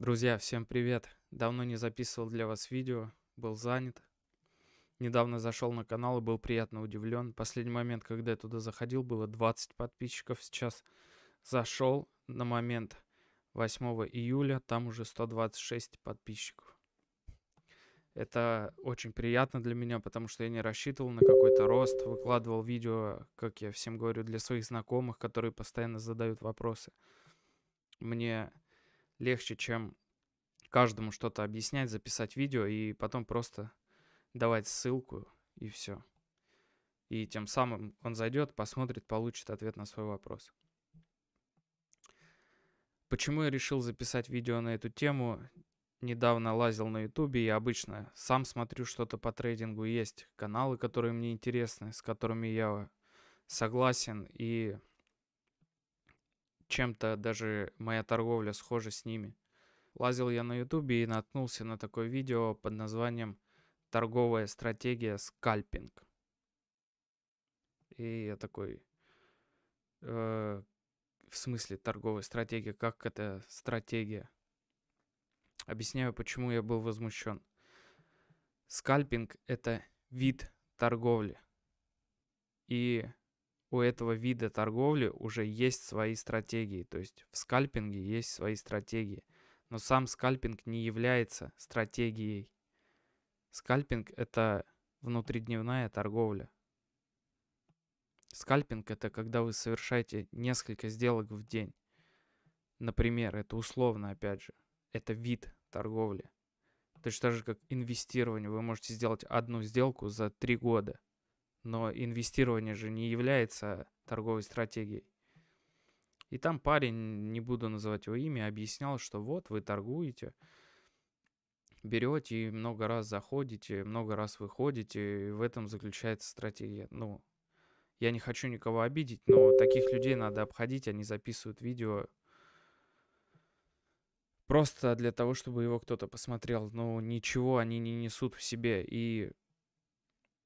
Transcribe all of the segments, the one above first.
Друзья, всем привет! Давно не записывал для вас видео, был занят. Недавно зашел на канал и был приятно удивлен. Последний момент, когда я туда заходил, было 20 подписчиков. Сейчас зашел на момент 8 июля, там уже 126 подписчиков. Это очень приятно для меня, потому что я не рассчитывал на какой-то рост. Выкладывал видео, как я всем говорю, для своих знакомых, которые постоянно задают вопросы. Мне легче, чем каждому что-то объяснять, записать видео и потом просто давать ссылку и все. И тем самым он зайдет, посмотрит, получит ответ на свой вопрос. Почему я решил записать видео на эту тему? Недавно лазил на ютубе, я обычно сам смотрю что-то по трейдингу. Есть каналы, которые мне интересны, с которыми я согласен и чем-то даже моя торговля схожа с ними. Лазил я на ютубе и наткнулся на такое видео под названием «Торговая стратегия скальпинг». И я такой, в смысле торговая стратегия, как это стратегия? Объясняю, почему я был возмущен. Скальпинг – это вид торговли. И у этого вида торговли уже есть свои стратегии. То есть в скальпинге есть свои стратегии. Но сам скальпинг не является стратегией. Скальпинг – это внутридневная торговля. Скальпинг – это когда вы совершаете несколько сделок в день. Например, это условно, опять же. Это вид торговли. Точно так же, как инвестирование. Вы можете сделать одну сделку за 3 года. Но инвестирование же не является торговой стратегией. И там парень, не буду называть его имя, объяснял, что вот вы торгуете, берете и много раз заходите, много раз выходите, и в этом заключается стратегия. Ну, я не хочу никого обидеть, но таких людей надо обходить, они записывают видео просто для того, чтобы его кто-то посмотрел. Но ничего они не несут в себе. И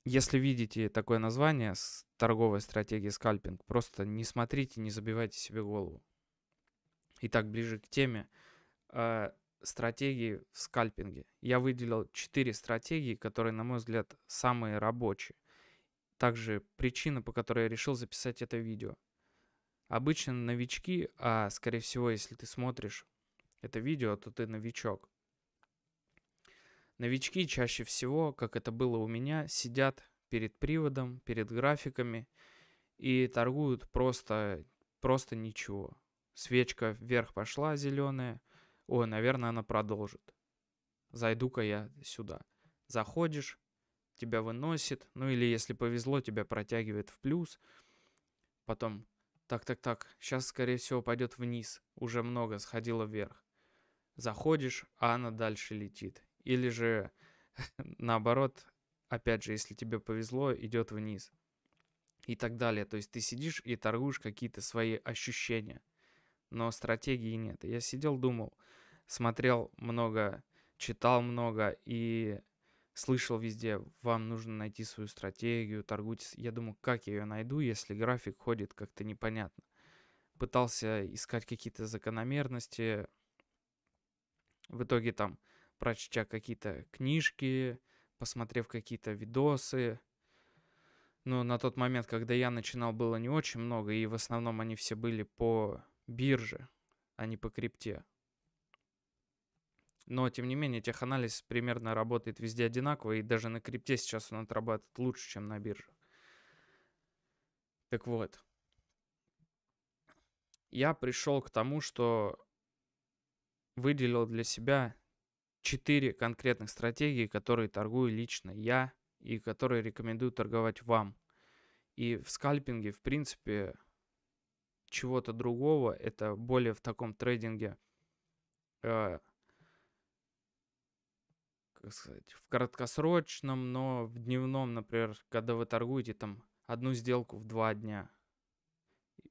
если видите такое название, торговая стратегия скальпинг, просто не смотрите, не забивайте себе голову. Итак, ближе к теме. Стратегии в скальпинге. Я выделил 4 стратегии, которые, на мой взгляд, самые рабочие. Также причина, по которой я решил записать это видео. Обычно новички, а скорее всего, если ты смотришь это видео, то ты новичок. Новички чаще всего, как это было у меня, сидят перед приводом, перед графиками и торгуют просто ничего. Свечка вверх пошла зеленая. Ой, наверное, она продолжит. Зайду-ка я сюда. Заходишь, тебя выносит. Ну или если повезло, тебя протягивает в плюс. Потом так. Сейчас, скорее всего, пойдет вниз. Уже много сходило вверх. Заходишь, а она дальше летит. Или же, наоборот, опять же, если тебе повезло, идет вниз. И так далее. То есть ты сидишь и торгуешь какие-то свои ощущения. Но стратегии нет. Я сидел, думал, смотрел много, читал много и слышал везде, вам нужно найти свою стратегию, торгуйте. Я думаю, как я ее найду, если график ходит как-то непонятно. Пытался искать какие-то закономерности. В итоге там, прочтя какие-то книжки, посмотрев какие-то видосы. Но на тот момент, когда я начинал, было не очень много, и в основном они все были по бирже, а не по крипте. Но, тем не менее, теханализ примерно работает везде одинаково, и даже на крипте сейчас он отрабатывает лучше, чем на бирже. Так вот. Я пришел к тому, что выделил для себя 4 конкретных стратегии, которые торгую лично я и которые рекомендую торговать вам. И в скальпинге, в принципе, чего-то другого, это более в таком трейдинге, как сказать, в краткосрочном, но в дневном, например, когда вы торгуете там одну сделку в 2 дня.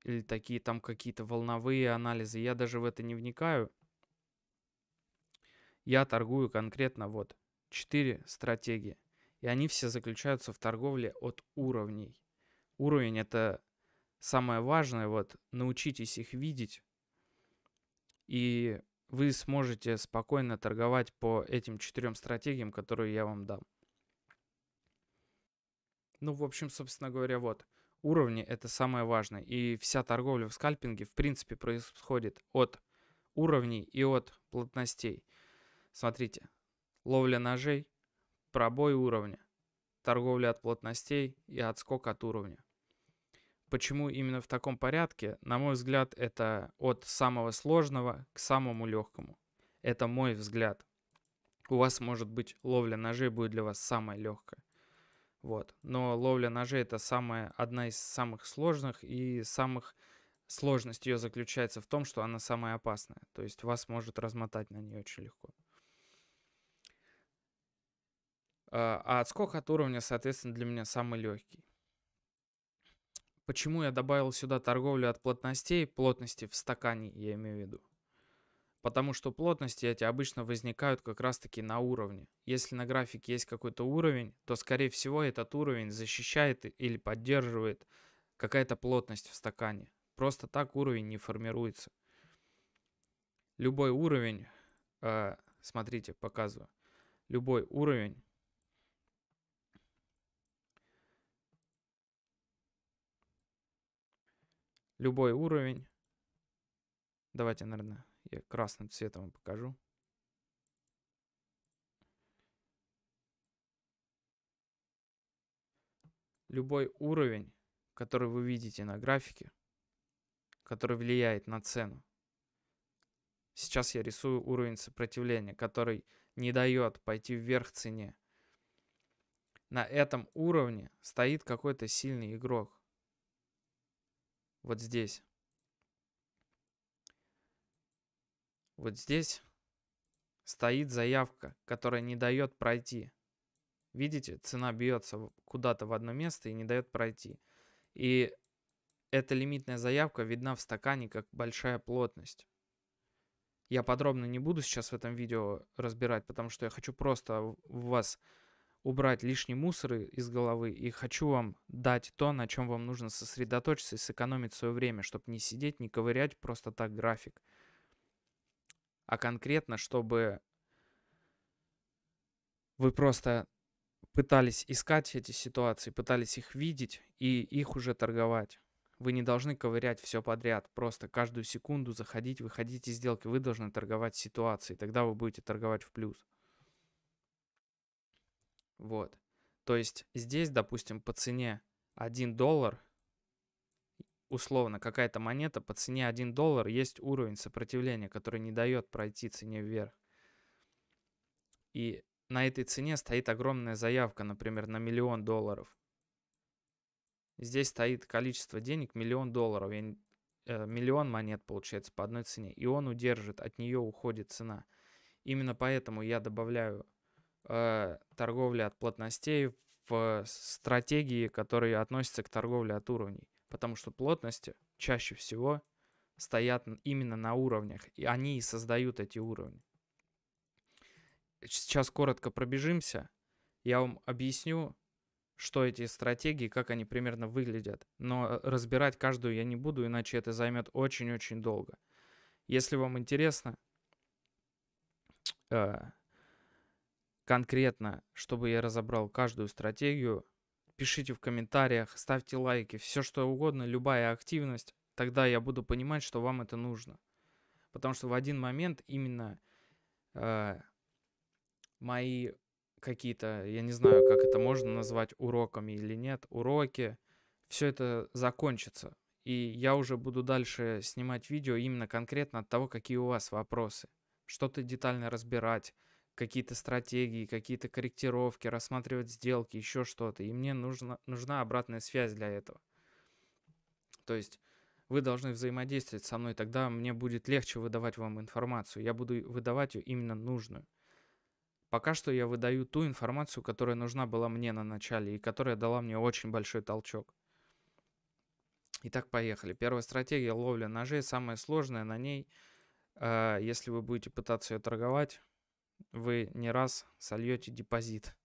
Или такие там какие-то волновые анализы. Я даже в это не вникаю. Я торгую конкретно вот 4 стратегии. И они все заключаются в торговле от уровней. Уровень — это самое важное. Вот научитесь их видеть. И вы сможете спокойно торговать по этим 4 стратегиям, которые я вам дам. Ну, в общем, собственно говоря, вот. Уровни — это самое важное. И вся торговля в скальпинге, в принципе, происходит от уровней и от плотностей. Смотрите. Ловля ножей, пробой уровня, торговля от плотностей и отскок от уровня. Почему именно в таком порядке? На мой взгляд, это от самого сложного к самому легкому. Это мой взгляд. У вас, может быть, ловля ножей будет для вас самая легкая. Вот. Но ловля ножей — это одна из самых сложных, и сложность ее заключается в том, что она самая опасная. То есть вас может размотать на нее очень легко. А отскок от уровня, соответственно, для меня самый легкий. Почему я добавил сюда торговлю от плотностей, плотности в стакане, я имею в виду? Потому что плотности эти обычно возникают как раз-таки на уровне. Если на графике есть какой-то уровень, то, скорее всего, этот уровень защищает или поддерживает какая-то плотность в стакане. Просто так уровень не формируется. Любой уровень, смотрите, показываю, любой уровень. Любой уровень, давайте, наверное, я красным цветом вам покажу. Любой уровень, который вы видите на графике, который влияет на цену. Сейчас я рисую уровень сопротивления, который не дает пойти вверх цене. На этом уровне стоит какой-то сильный игрок. Вот здесь. Вот здесь стоит заявка, которая не дает пройти. Видите, цена бьется куда-то в одно место и не дает пройти. И эта лимитная заявка видна в стакане как большая плотность. Я подробно не буду сейчас в этом видео разбирать, потому что я хочу просто в вас убрать лишний мусор из головы, и хочу вам дать то, на чем вам нужно сосредоточиться и сэкономить свое время, чтобы не сидеть, не ковырять просто так график. А конкретно, чтобы вы просто пытались искать эти ситуации, пытались их видеть и их уже торговать. Вы не должны ковырять все подряд, просто каждую секунду заходить, выходить из сделки. Вы должны торговать ситуацией, тогда вы будете торговать в плюс. Вот. То есть здесь, допустим, по цене $1, условно, какая-то монета, по цене $1 есть уровень сопротивления, который не дает пройти цене вверх. И на этой цене стоит огромная заявка, например, на $1 000 000. Здесь стоит количество денег $1 000 000. Миллион монет, получается, по одной цене. И он удержит, от нее уходит цена. Именно поэтому я добавляю торговля от плотностей в стратегии, которые относятся к торговле от уровней. Потому что плотности чаще всего стоят именно на уровнях, и они и создают эти уровни. Сейчас коротко пробежимся. Я вам объясню, что эти стратегии, как они примерно выглядят. Но разбирать каждую я не буду, иначе это займет очень-очень долго. Если вам интересно конкретно, чтобы я разобрал каждую стратегию, пишите в комментариях, ставьте лайки, все что угодно, любая активность. Тогда я буду понимать, что вам это нужно. Потому что в один момент именно мои какие-то, я не знаю, как это можно назвать, уроками или нет, уроки, все это закончится. И я уже буду дальше снимать видео именно конкретно от того, какие у вас вопросы. Что-то детально разбирать. Какие-то стратегии, какие-то корректировки, рассматривать сделки, еще что-то. И мне нужна обратная связь для этого. То есть вы должны взаимодействовать со мной, тогда мне будет легче выдавать вам информацию. Я буду выдавать ее именно нужную. Пока что я выдаю ту информацию, которая нужна была мне на начале и которая дала мне очень большой толчок. Итак, поехали. Первая стратегия — ловля ножей. Самая сложная на ней, если вы будете пытаться ее торговать, вы не раз сольете депозит,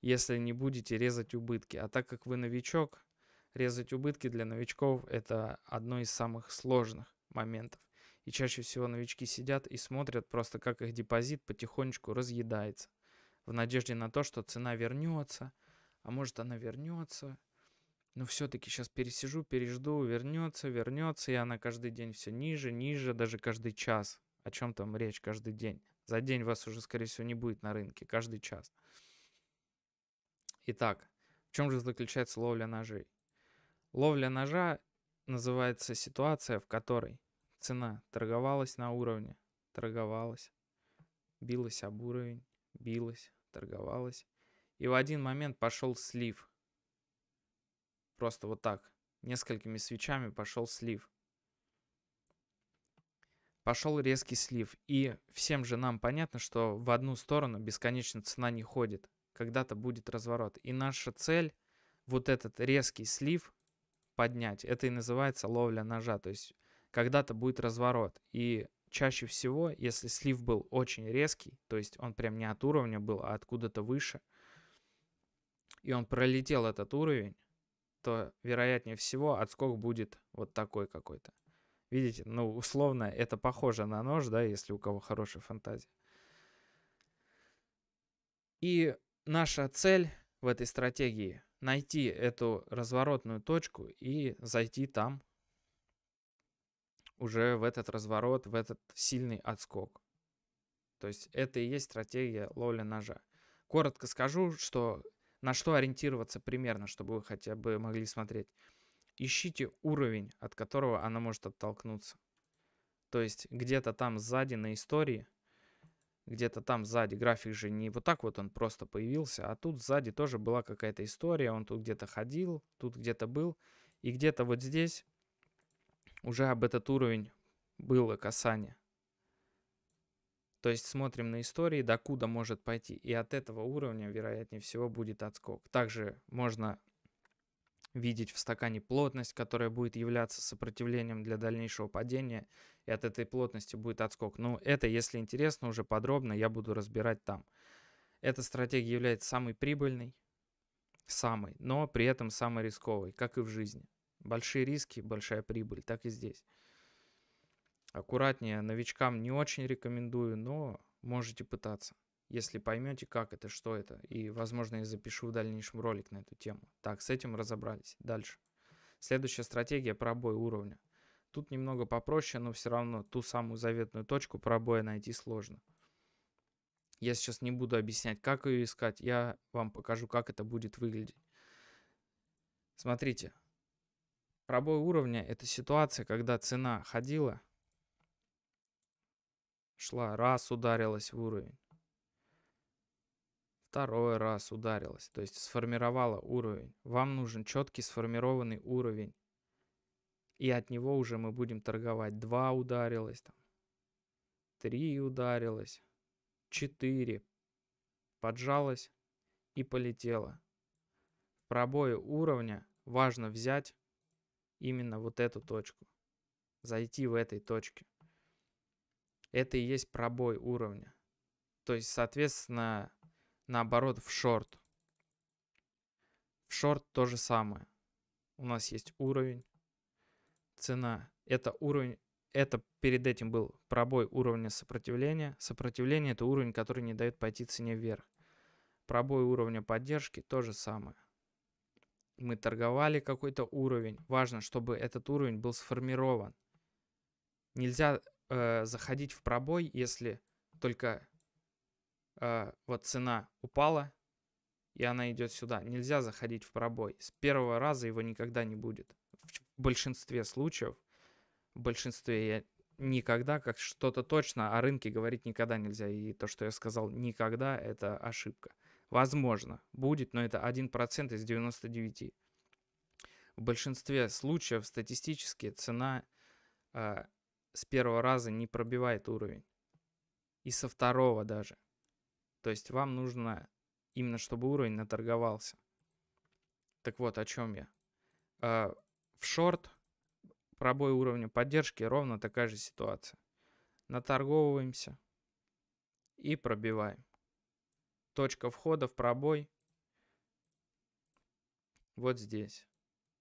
если не будете резать убытки. А так как вы новичок, резать убытки для новичков — это одно из самых сложных моментов. И чаще всего новички сидят и смотрят просто, как их депозит потихонечку разъедается. В надежде на то, что цена вернется. А может, она вернется. Но все-таки сейчас пересижу, пережду, вернется. И она каждый день все ниже, ниже, даже каждый час. О чем там речь каждый день? За день вас уже, скорее всего, не будет на рынке. Каждый час. Итак, в чем же заключается ловля ножей? Ловля ножа называется ситуация, в которой цена торговалась на уровне, торговалась, билась об уровень, билась, торговалась. И в один момент пошел слив. Просто вот так, несколькими свечами пошел слив. Пошел резкий слив. И всем же нам понятно, что в одну сторону бесконечно цена не ходит. Когда-то будет разворот. И наша цель вот этот резкий слив поднять. Это и называется ловля ножа. То есть когда-то будет разворот. И чаще всего, если слив был очень резкий, то есть он прям не от уровня был, а откуда-то выше, и он пролетел этот уровень, то вероятнее всего отскок будет вот такой какой-то. Видите, ну условно это похоже на нож, да, если у кого хорошая фантазия. И наша цель в этой стратегии – найти эту разворотную точку и зайти там уже в этот разворот, в этот сильный отскок. То есть это и есть стратегия ловли ножа. Коротко скажу, что на что ориентироваться примерно, чтобы вы хотя бы могли смотреть. Ищите уровень, от которого она может оттолкнуться. То есть где-то там сзади на истории. Где-то там сзади, график же не вот так вот он просто появился, а тут сзади тоже была какая-то история, он тут где-то ходил, тут где-то был, и где-то вот здесь уже об этот уровень было касание. То есть смотрим на истории, докуда может пойти, и от этого уровня, вероятнее всего, будет отскок. Также можно видеть в стакане плотность, которая будет являться сопротивлением для дальнейшего падения, и от этой плотности будет отскок. Но это, если интересно, уже подробно я буду разбирать там. Эта стратегия является самой прибыльной, но при этом самой рисковой, как и в жизни. Большие риски, большая прибыль, так и здесь. Аккуратнее, новичкам не очень рекомендую, но можете пытаться. Если поймете, как это, что это. И, возможно, я запишу в дальнейшем ролик на эту тему. Так, с этим разобрались. Дальше. Следующая стратегия – пробой уровня. Тут немного попроще, но все равно ту самую заветную точку пробоя найти сложно. Я сейчас не буду объяснять, как ее искать. Я вам покажу, как это будет выглядеть. Смотрите. Пробой уровня – это ситуация, когда цена ходила, шла, раз ударилась в уровень. Второй раз ударилась, то есть сформировала уровень. Вам нужен четкий сформированный уровень. И от него уже мы будем торговать. 2 ударилась, там, 3 ударилась, 4 поджалась и полетела. В пробое уровня важно взять именно вот эту точку. Зайти в этой точке. Это и есть пробой уровня. То есть, соответственно, наоборот, в шорт. В шорт то же самое. У нас есть уровень, цена. Это уровень, это перед этим был пробой уровня сопротивления. Сопротивление – это уровень, который не дает пойти цене вверх. Пробой уровня поддержки – то же самое. Мы торговали какой-то уровень. Важно, чтобы этот уровень был сформирован. Нельзя заходить в пробой, если только... вот цена упала, и она идет сюда. Нельзя заходить в пробой. С первого раза его никогда не будет. В большинстве случаев, в большинстве я никогда, как что-то точно о рынке говорить никогда нельзя. И то, что я сказал никогда, это ошибка. Возможно, будет, но это 1% из 99. В большинстве случаев статистически цена с первого раза не пробивает уровень. И со второго даже. То есть вам нужно именно, чтобы уровень наторговался. Так вот, о чем я. В шорт пробой уровня поддержки ровно такая же ситуация. Наторговываемся и пробиваем. Точка входа в пробой вот здесь.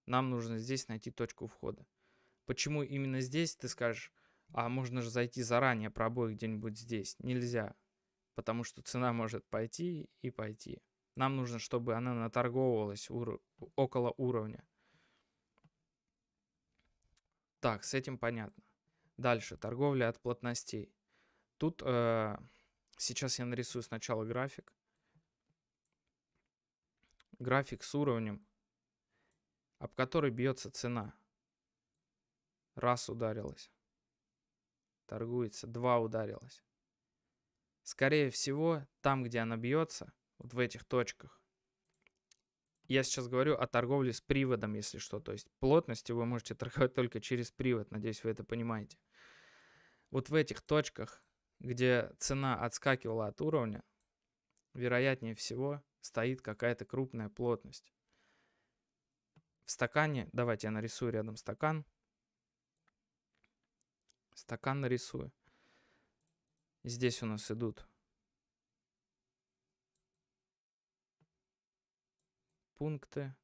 Нам нужно здесь найти точку входа. Почему именно здесь, ты скажешь, А можно же зайти заранее, пробой где-нибудь здесь. Нельзя, потому что цена может пойти и пойти. Нам нужно, чтобы она наторговывалась около уровня. Так, с этим понятно. Дальше, торговля от плотностей. Тут сейчас я нарисую сначала график. График с уровнем, об который бьется цена. Раз ударилась. Торгуется. Два ударилась. Скорее всего, там, где она бьется, вот в этих точках. Я сейчас говорю о торговле с приводом, если что. То есть плотностью вы можете торговать только через привод. Надеюсь, вы это понимаете. Вот в этих точках, где цена отскакивала от уровня, вероятнее всего стоит какая-то крупная плотность. В стакане, давайте я нарисую рядом стакан. Стакан нарисую. Здесь у нас идут пункты,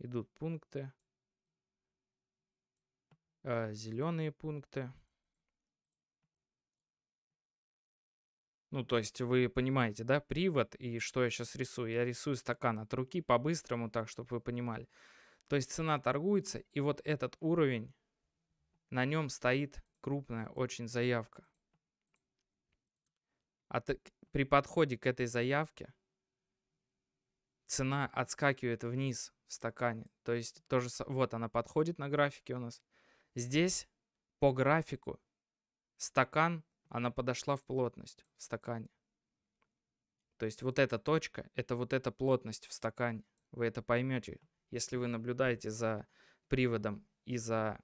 зеленые пункты. Ну, то есть вы понимаете, да, привод и что я сейчас рисую. Я рисую стакан от руки по-быстрому, так, чтобы вы понимали. То есть цена торгуется, и вот этот уровень, на нем стоит крупная очень заявка. При подходе к этой заявке цена отскакивает вниз в стакане. То есть тоже, вот она подходит на графике у нас. Здесь по графику стакан, она подошла в плотность в стакане. То есть вот эта точка, это вот эта плотность в стакане. Вы это поймете, если вы наблюдаете за приводом и за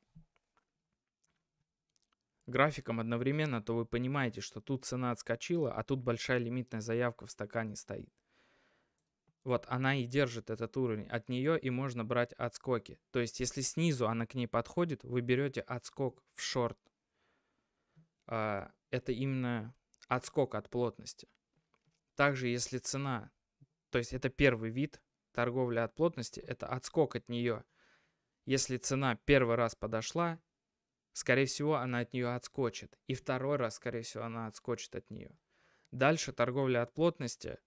графиком одновременно, то вы понимаете, что тут цена отскочила, а тут большая лимитная заявка в стакане стоит. Вот она и держит этот уровень. От нее и можно брать отскоки. То есть если снизу она к ней подходит, вы берете отскок в шорт. Это именно отскок от плотности. Также если цена, то есть это первый вид торговли от плотности, это отскок от нее. Если цена первый раз подошла, скорее всего, она от нее отскочит. И второй раз, скорее всего, она отскочит от нее. Дальше торговля от плотности.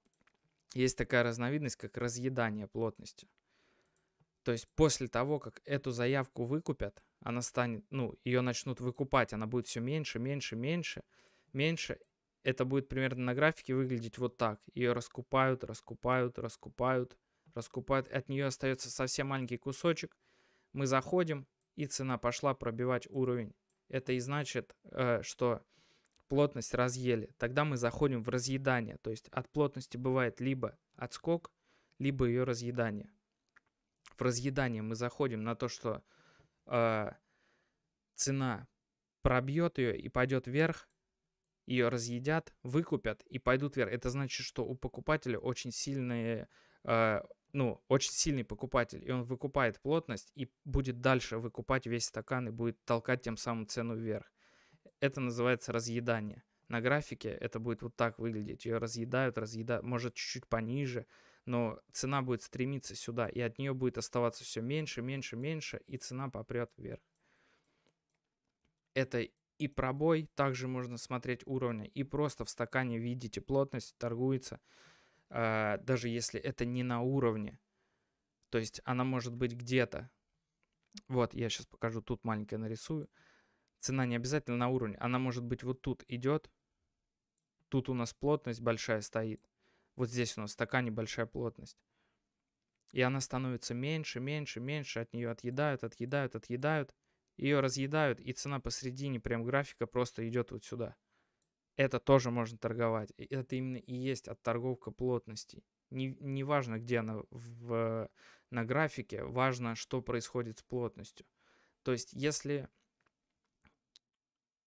Есть такая разновидность, как разъедание плотности. То есть после того, как эту заявку выкупят, она станет, ну, ее начнут выкупать, она будет все меньше, меньше, меньше, меньше. Это будет примерно на графике выглядеть вот так. Ее раскупают, раскупают, раскупают, раскупают. От нее остается совсем маленький кусочек. Мы заходим, и цена пошла пробивать уровень. Это и значит, что плотность разъели. Тогда мы заходим в разъедание. То есть от плотности бывает либо отскок, либо ее разъедание. В разъедание мы заходим на то, что цена пробьет ее и пойдет вверх, ее разъедят, выкупят и пойдут вверх. Это значит, что у покупателя очень сильные, очень сильный покупатель, и он выкупает плотность и будет дальше выкупать весь стакан и будет толкать тем самым цену вверх. Это называется разъедание. На графике это будет вот так выглядеть. Ее разъедают, разъедают, может чуть-чуть пониже, но цена будет стремиться сюда, и от нее будет оставаться все меньше, меньше, меньше, и цена попрет вверх. Это и пробой, также можно смотреть уровня, и просто в стакане видите плотность, торгуется, даже если это не на уровне. То есть она может быть где-то. Вот, я сейчас покажу, тут маленькое нарисую. Цена не обязательно на уровне, она может быть вот тут идет. Тут у нас плотность большая стоит. Вот здесь у нас в стакане большая плотность. И она становится меньше, меньше, меньше. От нее отъедают, отъедают, отъедают. Ее разъедают, и цена посредине прям графика просто идет вот сюда. Это тоже можно торговать. Это именно и есть отторговка плотностей. Не важно, где она на графике, важно, что происходит с плотностью. То есть, если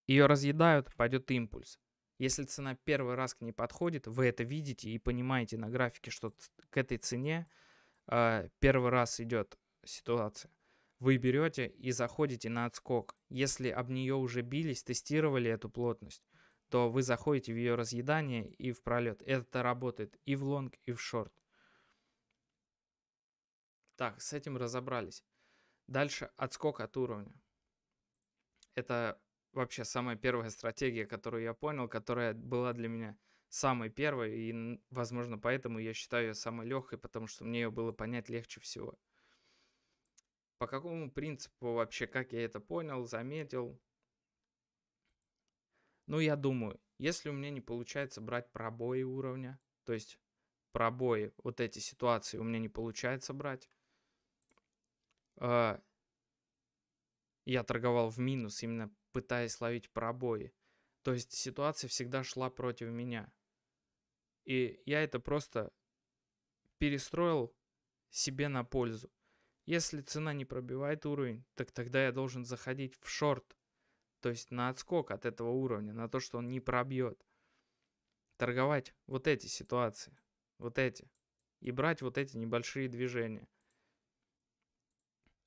ее разъедают, пойдет импульс. Если цена первый раз к ней подходит, вы это видите и понимаете на графике, что к этой цене первый раз идет ситуация. Вы берете и заходите на отскок. Если об нее уже бились, тестировали эту плотность, то вы заходите в ее разъедание и в пролет. Это работает и в лонг, и в шорт. Так, с этим разобрались. Дальше отскок от уровня. Это вообще самая первая стратегия, которую я понял, которая была для меня самой первой, и, возможно, поэтому я считаю ее самой легкой, потому что мне ее было понять легче всего. По какому принципу вообще, как я это понял, заметил? Ну, я думаю, если у меня не получается брать пробои уровня, то есть пробои, вот эти ситуации у меня не получается брать, я торговал в минус, именно пытаясь ловить пробои. То есть ситуация всегда шла против меня. И я это просто перестроил себе на пользу. Если цена не пробивает уровень, так тогда я должен заходить в шорт. То есть на отскок от этого уровня, на то, что он не пробьет. Торговать вот эти ситуации. Вот эти. И брать вот эти небольшие движения.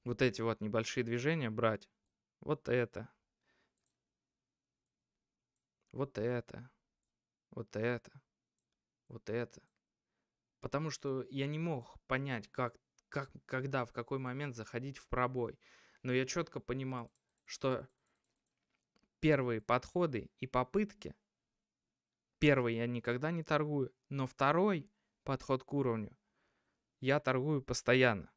Вот эти вот небольшие движения брать. Вот это. Вот это. Вот это. Вот это. Потому что я не мог понять, когда, в какой момент заходить в пробой. Но я четко понимал, что первые подходы и попытки, первый я никогда не торгую, но второй подход к уровню я торгую постоянно.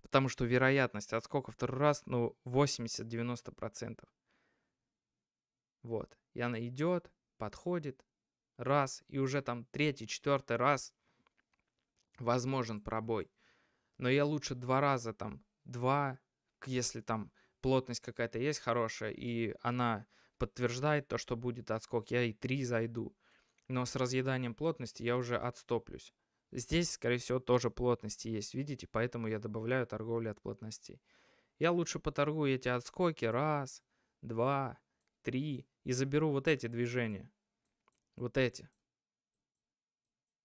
Потому что вероятность отскока второй раз, ну, 80-90%. Вот. И она идет, подходит, раз, и уже там третий, четвертый раз возможен пробой. Но я лучше два раза там, если там плотность какая-то есть хорошая, и она подтверждает то, что будет отскок, я и три зайду. Но с разъеданием плотности я уже отстоплюсь. Здесь, скорее всего, тоже плотности есть, видите, поэтому я добавляю торговли от плотностей. Я лучше поторгую эти отскоки раз, два, три и заберу вот эти движения. Вот эти.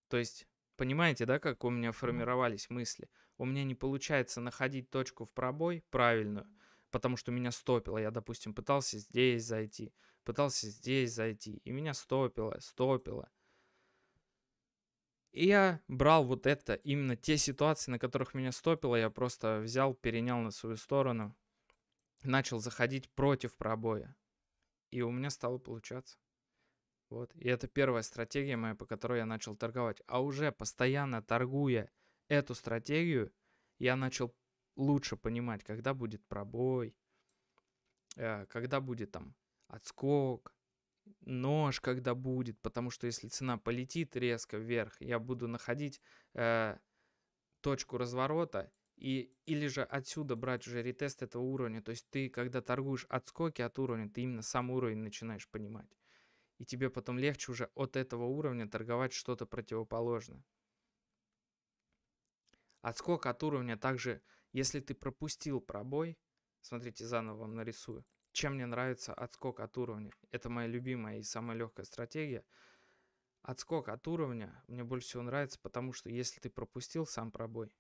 То есть, понимаете, да, как у меня формировались мысли? У меня не получается находить точку в пробой правильную, потому что меня стопило. Я, допустим, пытался здесь зайти, и меня стопило. И я брал вот это, именно те ситуации, на которых меня стопило, я просто взял, перенял на свою сторону, начал заходить против пробоя. И у меня стало получаться. Вот. И это первая стратегия моя, по которой я начал торговать. А уже постоянно торгуя эту стратегию, я начал лучше понимать, когда будет пробой, когда будет там отскок, нож когда будет, потому что если цена полетит резко вверх, я буду находить точку разворота или же отсюда брать уже ретест этого уровня. То есть ты, когда торгуешь отскоки от уровня, ты именно сам уровень начинаешь понимать. И тебе потом легче уже от этого уровня торговать что-то противоположное. Отскок от уровня также, если ты пропустил пробой, смотрите, заново вам нарисую. Чем мне нравится отскок от уровня? Это моя любимая и самая легкая стратегия. Отскок от уровня мне больше всего нравится, потому что если ты пропустил сам пробой,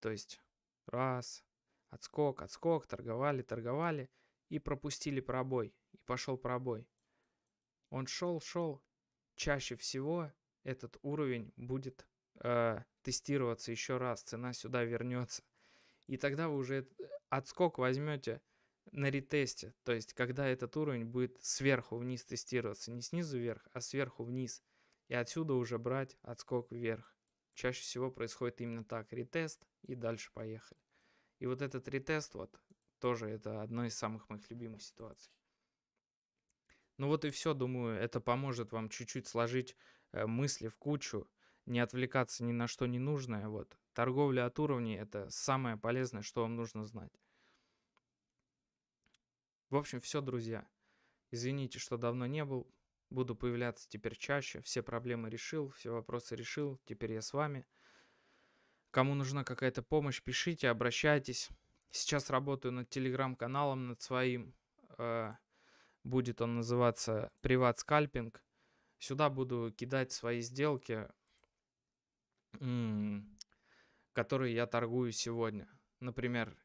то есть раз, отскок, торговали и пропустили пробой, и пошел пробой. Он шел, чаще всего этот уровень будет тестироваться еще раз, цена сюда вернется. И тогда вы уже отскок возьмете на ретесте, то есть когда этот уровень будет сверху вниз тестироваться, не снизу вверх, а сверху вниз, и отсюда уже брать отскок вверх. Чаще всего происходит именно так, ретест и дальше поехали. И вот этот ретест, вот, тоже это одна из самых моих любимых ситуаций. Ну вот и все, думаю, это поможет вам чуть-чуть сложить мысли в кучу, не отвлекаться ни на что ненужное. Вот. Торговля от уровней – это самое полезное, что вам нужно знать. В общем, все, друзья. Извините, что давно не был. Буду появляться теперь чаще. Все проблемы решил, все вопросы решил. Теперь я с вами. Кому нужна какая-то помощь, пишите, обращайтесь. Сейчас работаю над телеграм-каналом, над своим. Будет он называться «Приват Скальпинг». Сюда буду кидать свои сделки, которые я торгую сегодня. Например,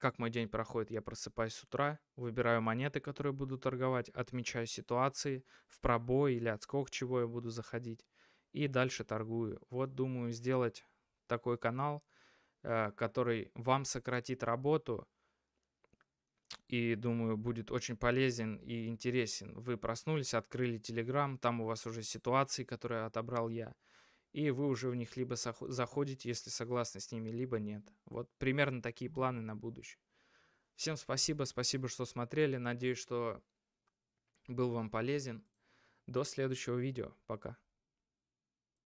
как мой день проходит, я просыпаюсь с утра, выбираю монеты, которые буду торговать, отмечаю ситуации, в пробой или отскок, чего я буду заходить, и дальше торгую. Вот думаю сделать такой канал, который вам сократит работу, И, думаю, будет очень полезен и интересен. Вы проснулись, открыли Telegram, там у вас уже ситуации, которые отобрал я. И вы уже в них либо заходите, если согласны с ними, либо нет. Вот примерно такие планы на будущее. Всем спасибо, спасибо, что смотрели. Надеюсь, что был вам полезен. До следующего видео. Пока.